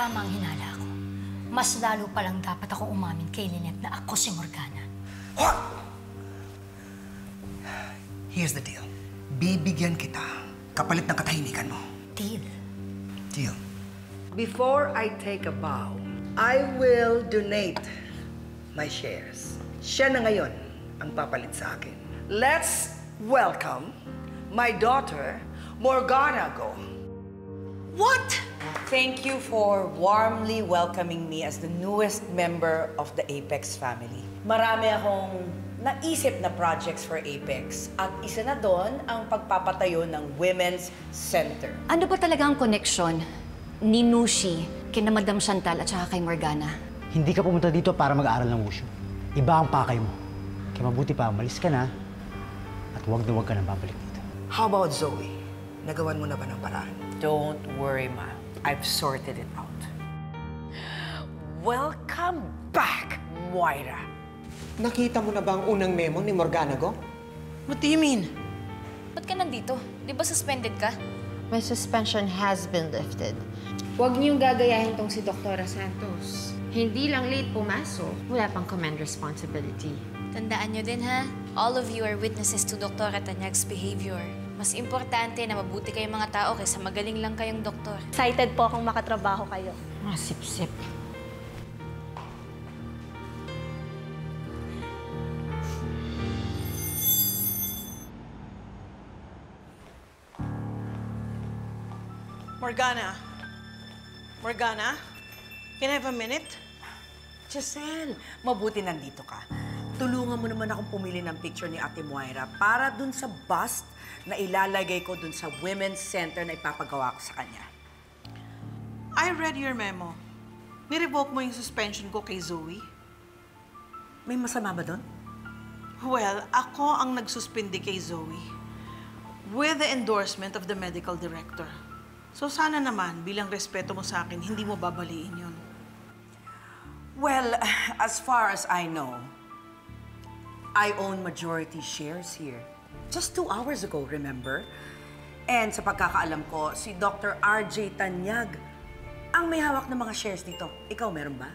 Tama ang hinala ko. Mas lalo palang dapat ako umamin kay Ninette na ako si Morgana. What? Here's the deal. Bibigyan kita kapalit ng katahimikan mo. Deal? Deal. Before I take a bow, I will donate my shares. Siya na ngayon ang papalit sa akin. Let's welcome my daughter, Morgana Go. What? Thank you for warmly welcoming me as the newest member of the Apex family. Marami akong naisip na projects for Apex at isa na doon ang pagpapatayo ng Women's Center. Ano ba talaga ang connection ni Nushi kina Madam Chantal at saka kay Morgana? Hindi ka pumunta dito para mag-aaral ng wushu. Iba ang pakay mo. Kaya mabuti pa, malis ka na at huwag na huwag ka nang babalik dito. How about Zoe? Nagawan mo na ba ng paraan? Don't worry, ma. I've sorted it out. Welcome back, Moira. Nakita mo na ba ang unang memo ni Morgana Go? What do you mean? Ba't ka nandito? Di ba suspended ka? My suspension has been lifted. Huwag niyong gagayahin tong si Dr. Santos. Hindi lang late pumasok. Wala pang command responsibility. Tandaan niyo din, ha? All of you are witnesses to Dr. Tanyag's behavior. Mas importante na mabuti kayong mga tao kaysa magaling lang kayong doktor. Excited po akong makatrabaho kayo. Mga sip-sip. Morgana. Morgana? Can I have a minute? Giselle, mabuti nandito ka. Tulungan mo naman akong pumili ng picture ni Ate Moira para dun sa bust na ilalagay ko dun sa Women's Center na ipapagawa ko sa kanya. I read your memo. Nirevoke mo yung suspension ko kay Zoe. May masama ba dun? Well, ako ang nagsuspindi kay Zoe with the endorsement of the medical director. So sana naman, bilang respeto mo sa akin, hindi mo babaliin yun. Well, as far as I know, I own majority shares here. Just 2 hours ago, remember? And sa pagkakaalam ko, si Dr. RJ Tanyag ang may hawak ng mga shares dito. Ikaw, meron ba?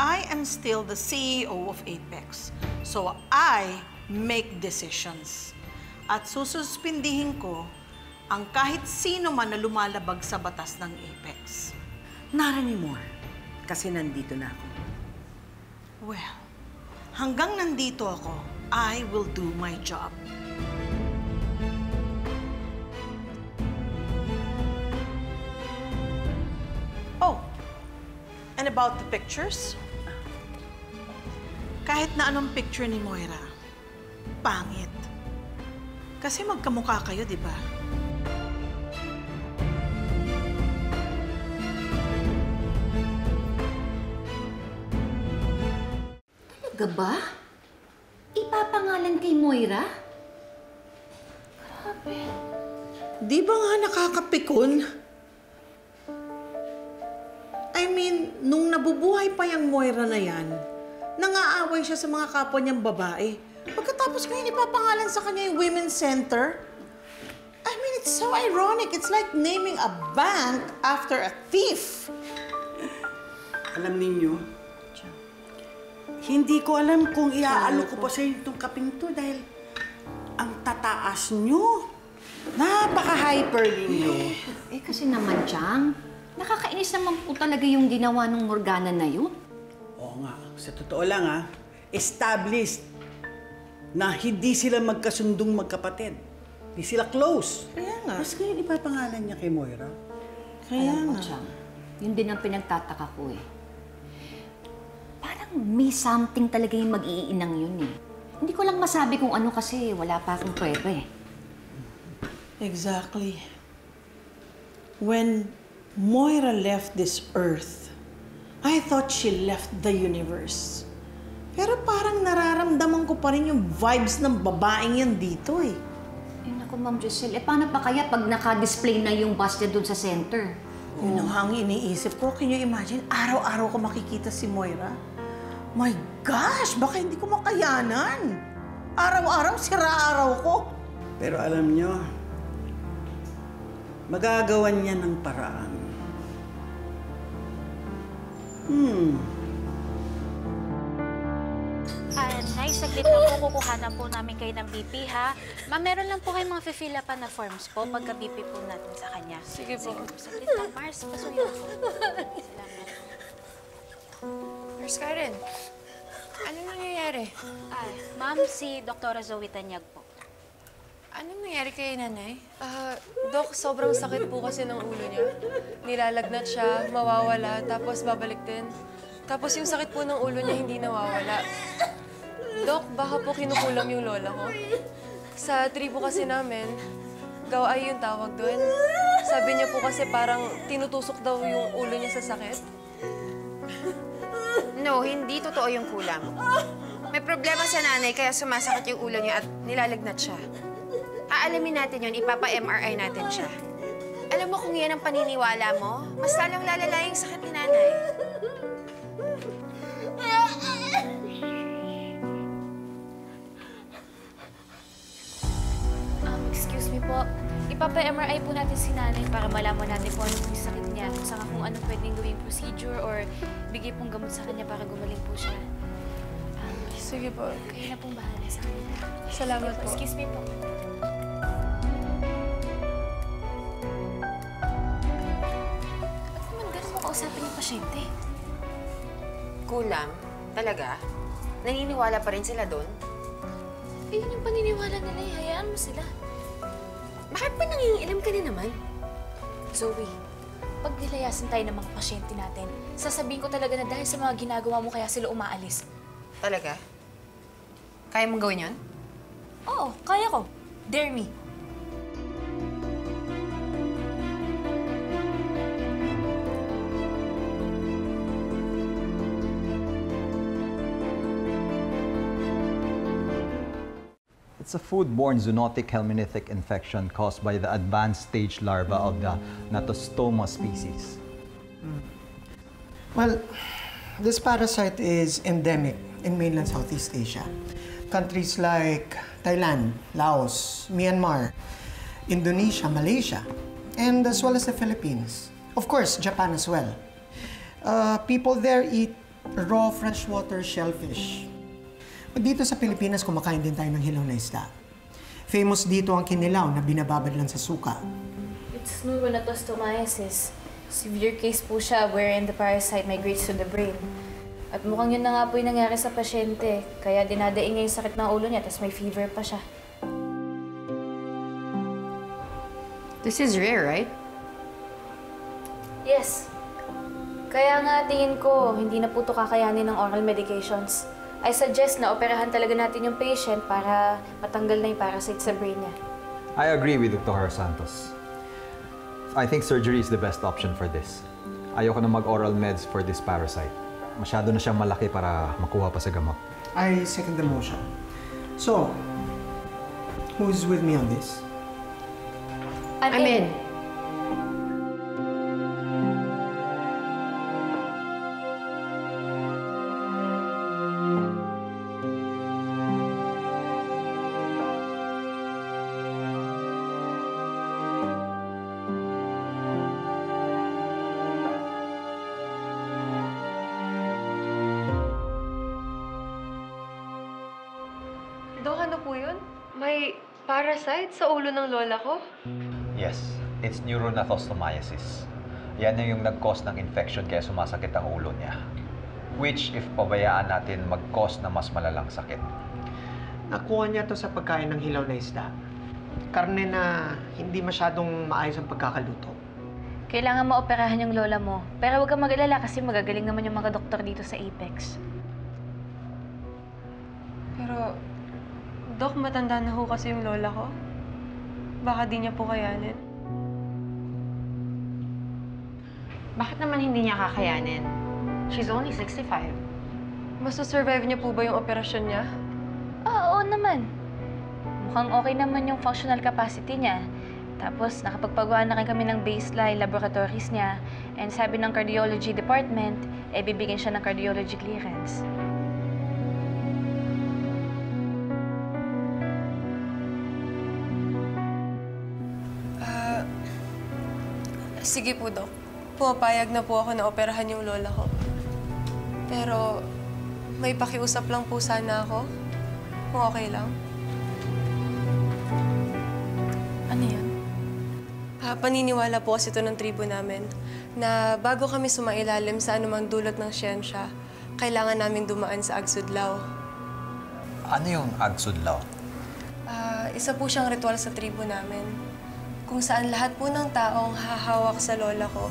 I am still the CEO of Apex. So I make decisions. At sususpindihin ko ang kahit sino man na lumalabag sa batas ng Apex. Not anymore. Kasi nandito na ako. Well, hanggang nandito ako, I will do my job. Oh, and about the pictures? Kahit na anong picture ni Moira, pangit. Kasi magkamukha kayo, di ba? Ba? Ipapangalan kay Moira? Grabe. Di ba nga nakakapikon? I mean, nung nabubuhay pa yung Moira na yan, nangaaway siya sa mga kapwa niyang babae. Pagkatapos ngayon, ipapangalan sa kanya yung Women's Center? I mean, it's so ironic. It's like naming a bank after a thief. Alam ninyo, hindi ko alam kung iaalok ko pa sa inyo itong kaping to dahil ang tataas nyo. Napaka-hyper ninyo. Eh kasi naman, Chang, nakakainis naman po talaga yung ginawa ng Morgana na yun. Oo nga. Sa totoo lang, ha, established na hindi sila magkasundong magkapatid. Hindi sila close. Kaya nga. Mas kaya ipapangalan niya kay Moira. Kaya alam nga. Mo, Chang, yun din ang pinagtataka ko eh. May something talaga yung mag-iinang yun eh. Hindi ko lang masabi kung ano kasi wala pa akong pwede eh. Exactly. When Moira left this earth, I thought she left the universe. Pero parang nararamdaman ko pa rin yung vibes ng babaeng yan dito eh. Ay naku, Ma'am Giselle, eh paano pa kaya pag naka-display na yung bus niya doon sa center? Yun ang iniisip ko. Can you imagine? Araw-araw ko makikita si Moira. My gosh! Baka hindi ko makayanan. Araw-araw, sira-araw ko. Pero alam nyo, magagawan niya ng paraan Nay, saglit lang po, kukuhanan po namin kayo ng BP, ha? Ma'am, meron lang po kayong mga fill-upan na forms po pagka-BP po natin sa kanya. Sige po. Saglit lang, Mars. Pasuyo po. Salamat. Nurse Karen, ano nangyayari? Ma'am, si Dr. Zoe Tanyag po. Anong nangyari kay nanay? Dok, sobrang sakit po kasi ng ulo niya. Nilalagnat siya, mawawala, tapos babalik din. Tapos yung sakit po ng ulo niya hindi nawawala. Dok, baka po kinukulam yung lola ko. Sa tribo kasi namin, gawaay yung tawag doon. Sabi niya po kasi parang tinutusok daw yung ulo niya sa sakit. No, hindi totoo yung kulam. May problema sa nanay kaya sumasakit yung ulo niya at nilalagnat siya. Aalamin natin yun, ipapa-MRI natin siya. Alam mo kung yan ang paniniwala mo, mas lalong lalala yung sakit ni nanay. Excuse me po, ipapa-MRI po natin si nanay para malaman natin po ano yung sakit niya. Saka kung ano pwedeng gawing procedure or bigay pong gamot sa kanya para gumaling po siya. Sige po. Kayo na pong bahala sa kanya. Salamat po. Excuse me po. Usapin yung pasyente. Kulam? Talaga? Naniniwala pa rin sila doon? Ayun yung paniniwala nila. Hayaan mo sila. Bakit pa nangingilam ka na naman? Zoe, pag nilayasan tayo ng mga pasyente natin, sasabihin ko talaga na dahil sa mga ginagawa mo kaya sila umaalis. Talaga? Kaya mong gawin yun? Oo, kaya ko. Dare me. It's a foodborne zoonotic helminthic infection caused by the advanced stage larva of the Gnathostoma species. Well, this parasite is endemic in mainland Southeast Asia. Countries like Thailand, Laos, Myanmar, Indonesia, Malaysia, and as well as the Philippines. Of course, Japan as well. People there eat raw freshwater shellfish. Dito sa Pilipinas, kumakain din tayo ng hilaw na isda. Famous dito ang kinilaw na binababad lang sa suka. It's neuronathostomyosis. Severe case po siya wherein the parasite migrates to the brain. At mukhang yun na nga po yung nangyari sa pasyente. Kaya dinadaing niya yung sakit ng ulo niya, tapos may fever pa siya. This is rare, right? Yes. Kaya nga tingin ko, hindi na po ito kakayanin ng oral medications. I suggest na operahan talaga natin yung patient para matanggal na yung parasite sa brain niya. I agree with Dr. Santos. I think surgery is the best option for this. Ayoko na mag-oral meds for this parasite. Masyado na siyang malaki para makuha pa sa gamot. I second the motion. So, who's with me on this? I'm in. Parasite sa ulo ng lola ko? Yes, it's neuronathostomyosis. Yan yung nag-cause ng infection kaya sumasakit ang ulo niya. Which, if pabayaan natin, mag-cause na mas malalang sakit. Nakuha niya to sa pagkain ng hilaw na isda. Karne na hindi masyadong maayos ang pagkakaluto. Kailangan maoperahan yung lola mo. Pero huwag kang mag-alala kasi magagaling naman yung mga doktor dito sa Apex. Pero... Dok, matanda na ho kasi yung lola ko. Baka di niya po kayanin. Bakit naman hindi niya kakayanin? She's only 65. Masusurvive niya po ba yung operasyon niya? Oo naman. Mukhang okay naman yung functional capacity niya. Tapos nakapagpagawa na kami ng baseline laboratories niya. And sabi ng cardiology department, eh bibigyan siya ng cardiology clearance. Sige po, Dok. Pumapayag na po ako na operahan yung lola ko. Pero may pakiusap lang po sana ako. Kung okay lang. Ano yan? Paniniwala po kasi ito ng tribo namin na bago kami sumailalim sa anumang dulot ng siyensya, kailangan namin dumaan sa agsudlaw. Ano yung agsudlaw? Isa po siyang ritual sa tribo namin. Kung saan lahat po ng taong hahawak sa lola ko,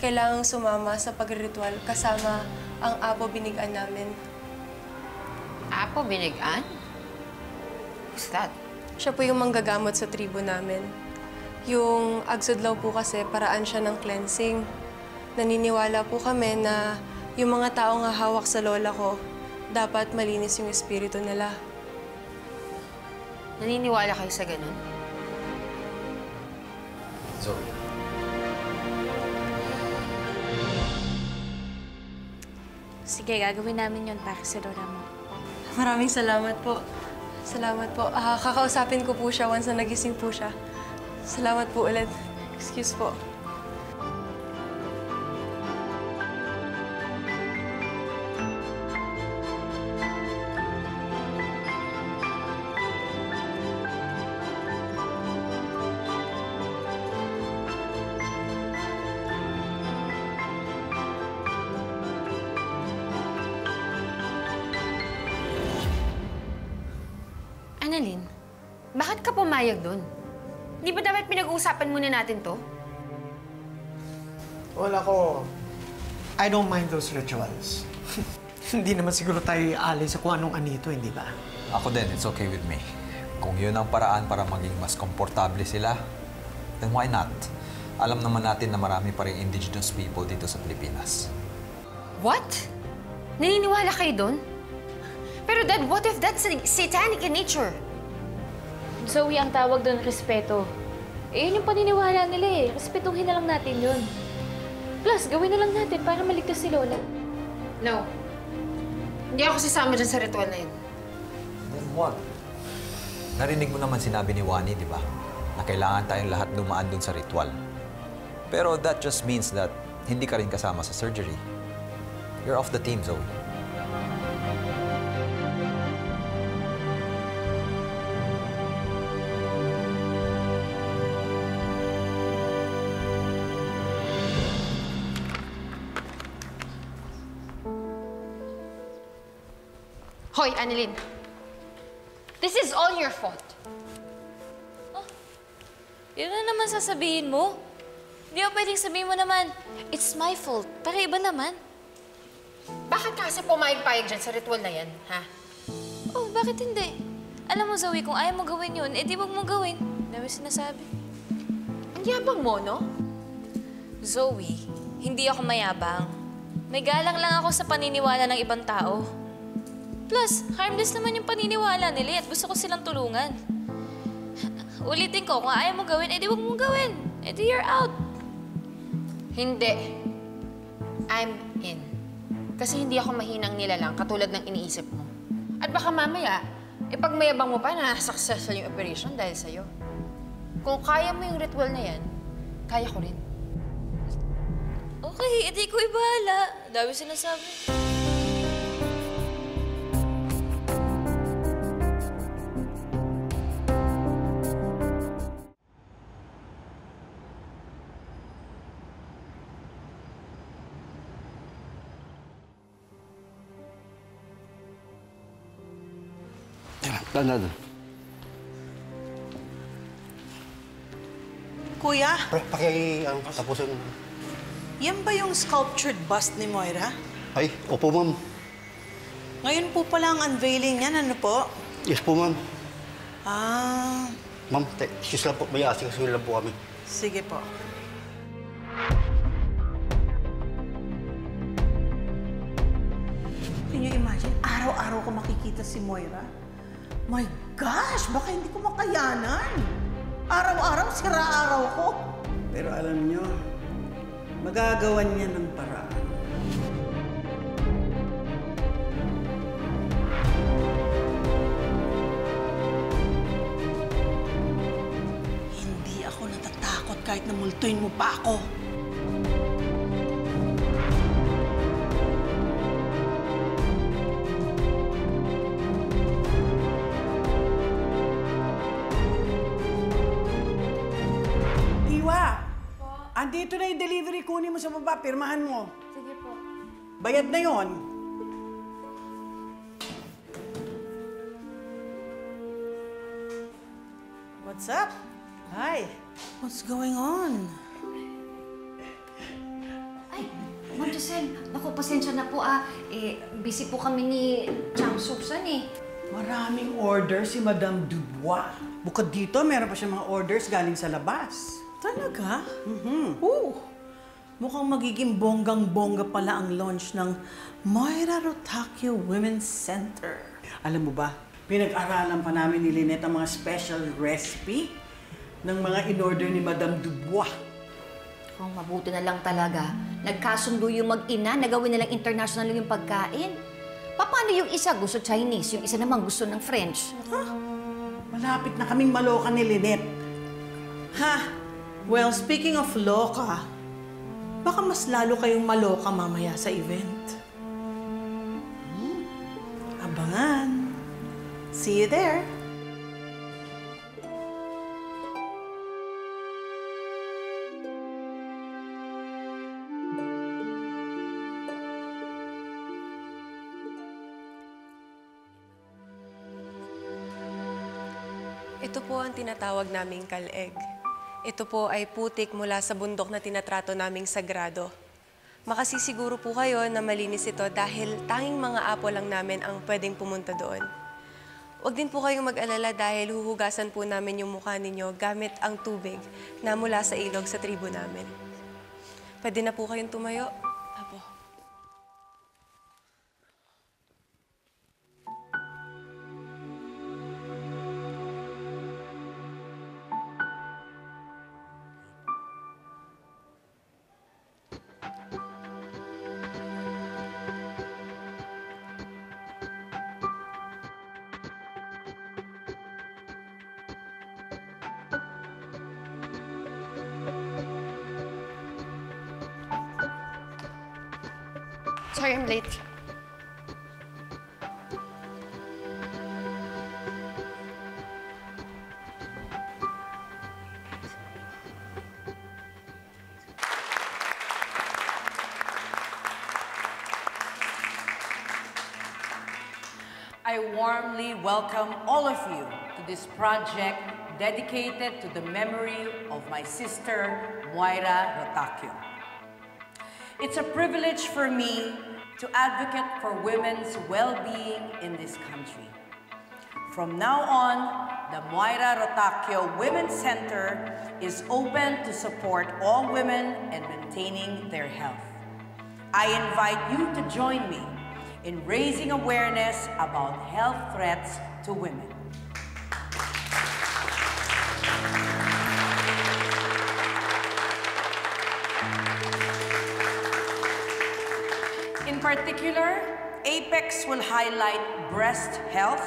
kailangang sumama sa pagriritual kasama ang apo binigyan namin. Apo binigyan? Who's that? Siya po yung manggagamot sa tribo namin. Yung agsudlaw po kasi paraan siya ng cleansing. Naniniwala po kami na yung mga taong hahawak sa lola ko, dapat malinis yung espiritu nila. Naniniwala kayo sa ganun? Sorry. Sige, gagawin namin yun para sa lola mo. Maraming salamat po. Salamat po. Kakausapin ko po siya once na nagising po siya. Salamat po ulit. Excuse po. Anilyn, bakit ka pumayag doon? Di ba dapat pinag-uusapan muna natin to? Wala ko. I don't mind those rituals. Hindi naman siguro tayo ialay sa kung anong anito, hindi ba? Ako din, it's okay with me. Kung yun ang paraan para maging mas komportable sila, then why not? Alam naman natin na marami pa rin indigenous people dito sa Pilipinas. What? Naniniwala kayo doon? Pero Dad, what if that's satanic in nature? Zoe, ang tawag doon, respeto. Eh, yun yung paniniwala nila eh. Respetuhin na lang natin yun. Plus, gawin na lang natin para maligtas si Lola. No. Hindi ako sasama dyan sa ritual na yun. Then what? Narinig mo naman sinabi ni Wani, di ba? Na kailangan tayong lahat dumaan doon sa ritual. Pero that just means that hindi ka rin kasama sa surgery. You're off the team, Zoe. Hoy, Anilyn. This is all your fault. Oh, yun na naman sasabihin mo. Hindi ako pwedeng sabihin mo naman, it's my fault. Para iba naman. Bakit kasi pumayag-payag dyan sa ritual na yan, ha? Oh, bakit hindi? Alam mo, Zoe, kung ayaw mo gawin yun, edi wag mo gawin. Dami sinasabi. Ang yabang mo, no? Zoe, hindi ako mayabang. May galang lang ako sa paniniwala ng ibang tao. Plus, harmless naman yung paniniwala nila at gusto ko silang tulungan. Ulitin ko, kung ayaw mo gawin, edi wag mong gawin. Edi you're out. Hindi. I'm in. Kasi hindi ako mahinang nilalang katulad ng iniisip mo. At baka mamaya, ipagmayabang mo pa na successful yung operation dahil sa'yo. Kung kaya mo yung ritual na yan, kaya ko rin. Okay, edi ko ibahala. Dabi sinasabi. Nada. Kuya? Tapusin. Yan ba yung sculptured bust ni Moira? Ay, opo, ma'am. Ngayon po pala ang unveiling niyan, ano po? Yes po, ma'am. Ah. Ma'am, excuse lang po. May asikasin lang po kami. Sige po. Can you imagine? Araw-araw ko makikita si Moira. My gosh! Baka hindi ko makayanan. Araw-araw, sira-araw ko. Pero alam nyo, magagawan niya ng paraan. Hindi ako natatakot kahit namultuin mo pa ako. ito na yung delivery, kunin mo sa baba, pirmahan mo. Sige po. Bayad na yon. What's up? Hi. What's going on? Ay, Ma'am Giselle, naku, pasensya na po ah. Eh, busy po kami ni John Subson eh. Maraming order si Madam Dubois. Bukod dito, meron pa siya mga orders galing sa labas. Talaga? Mm-hmm. Oo. Mukhang magiging bonggang-bongga pala ang launch ng Moira Rotakio Women's Center. Alam mo ba, pinag-aralan pa namin ni Ninette ang mga special recipe ng mga in-order ni Madam Dubois. Oh, mabuti na lang talaga. Nagkasundo yung mag-ina, nagawin na lang international yung pagkain. Paano yung isa gusto Chinese, yung isa namang gusto ng French? Ha? Malapit na kaming maloka ni Ninette. Ha? Well, speaking of loka, baka mas lalo kayong maloka mamaya sa event. Hmm. Abangan. See you there. Ito po ang tinatawag naming kal-eg. Ito po ay putik mula sa bundok na tinatrato naming sagrado. Makasisiguro po kayo na malinis ito dahil tanging mga apo lang namin ang pwedeng pumunta doon. Huwag din po kayong mag-alala dahil huhugasan po namin yung mukha ninyo gamit ang tubig na mula sa ilog sa tribo namin. Pwede na po kayong tumayo. Sorry, I'm late. I warmly welcome all of you to this project dedicated to the memory of my sister, Moira Rotakio. It's a privilege for me to advocate for women's well-being in this country. From now on, the Moira Rotakio Women's Center is open to support all women in maintaining their health. I invite you to join me in raising awareness about health threats to women. In particular, Apex will highlight breast health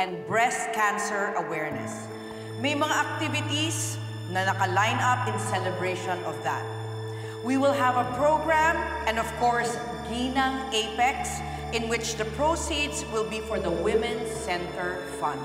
and breast cancer awareness. May mga activities na naka-line up in celebration of that. We will have a program and of course, Ginang Apex, in which the proceeds will be for the Women's Center Fund.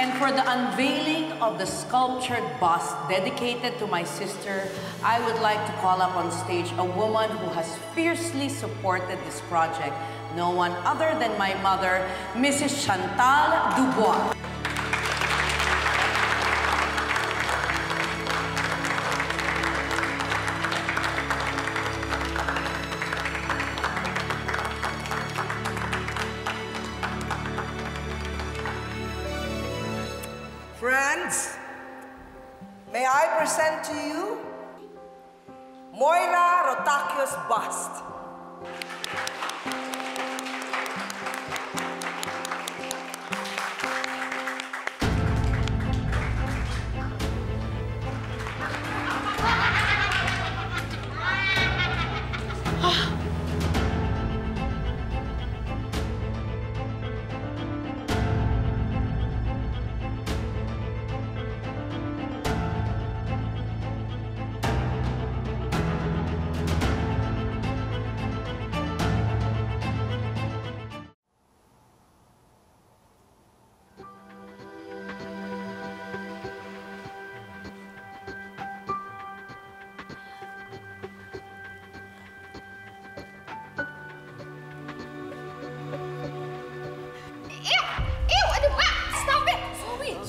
And for the unveiling of the sculptured bust dedicated to my sister, I would like to call up on stage a woman who has fiercely supported this project, no one other than my mother, Mrs. Chantal Dubois.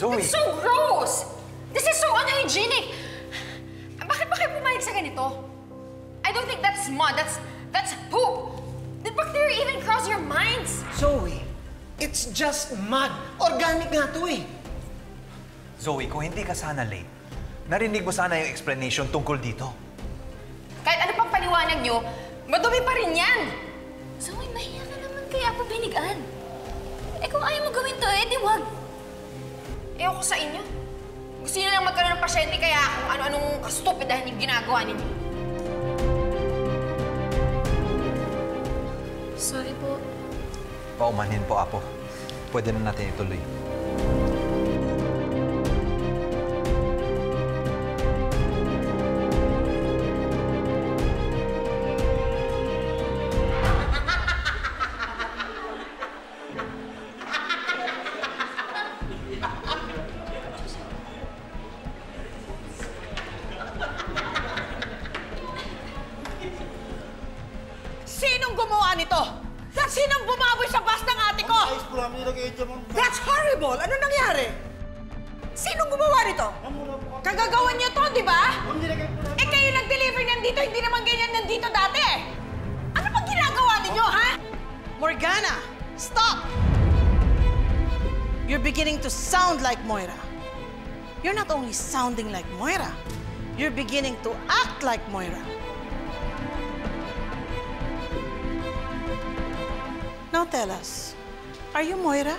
Zoe! It's so gross! This is so unhygienic! Bakit ba kayo pumayag sa ganito? I don't think that's mud. That's poop! Did bacteria even cross your minds? Zoe, it's just mud. Organic nga to eh. Zoe, kung hindi ka sana late, narinig mo sana yung explanation tungkol dito. Kahit ano pang paliwanag nyo, madumi pa rin yan! Zoe, mahiya ka naman kay Apo Binigyan. Eh kung ayaw mo gawin to, eh di wag. Ewan ko sa inyo. Gusto nyo lang magkaroon ng pasyente kaya kung ano-anong kastupidahan yung ginagawa ninyo. Sorry po. Paumanhin po, Apo. Pwede na natin ituloy. You're not only sounding like Moira, you're beginning to act like Moira. Now tell us, are you Moira?